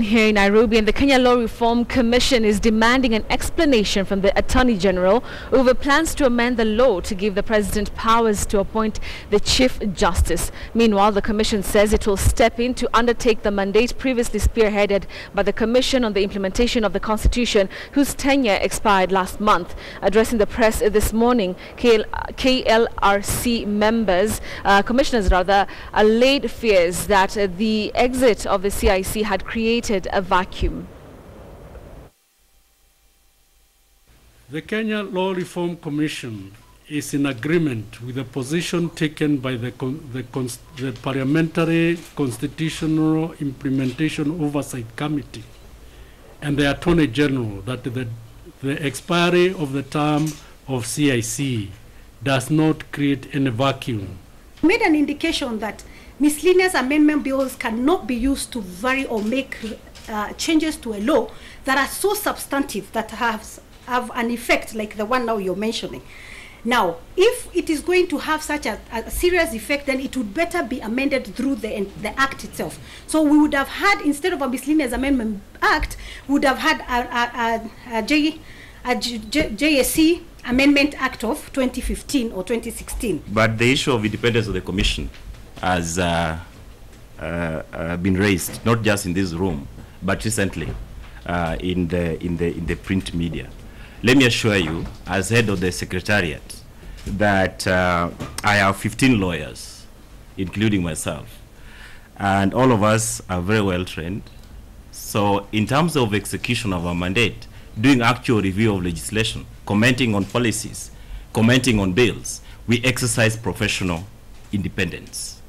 Here in Nairobi, and the Kenya Law Reform Commission is demanding an explanation from the Attorney General over plans to amend the law to give the President powers to appoint the Chief Justice. Meanwhile, the Commission says it will step in to undertake the mandate previously spearheaded by the Commission on the Implementation of the Constitution, whose tenure expired last month. Addressing the press this morning, KLRC members, commissioners rather, allayed fears that the exit of the CIC had created a vacuum. The Kenya Law Reform Commission is in agreement with the position taken by the Parliamentary Constitutional Implementation Oversight Committee and the Attorney General that the expiry of the term of CIC does not create any vacuum. Made an indication that miscellaneous amendment bills cannot be used to vary or make changes to a law that are so substantive that have an effect like the one now you're mentioning. Now, if it is going to have such a serious effect, then it would better be amended through the Act itself. So we would have had, instead of a miscellaneous amendment Act, we would have had a JSC Amendment Act of 2015 or 2016. But the issue of independence of the Commission has been raised, not just in this room, but recently in the print media. Let me assure you, as head of the Secretariat, that I have 15 lawyers, including myself, and all of us are very well trained. So in terms of execution of our mandate, doing actual review of legislation, commenting on policies, commenting on bills, we exercise professional independence.